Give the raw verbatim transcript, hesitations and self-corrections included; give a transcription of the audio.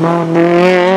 Mommy.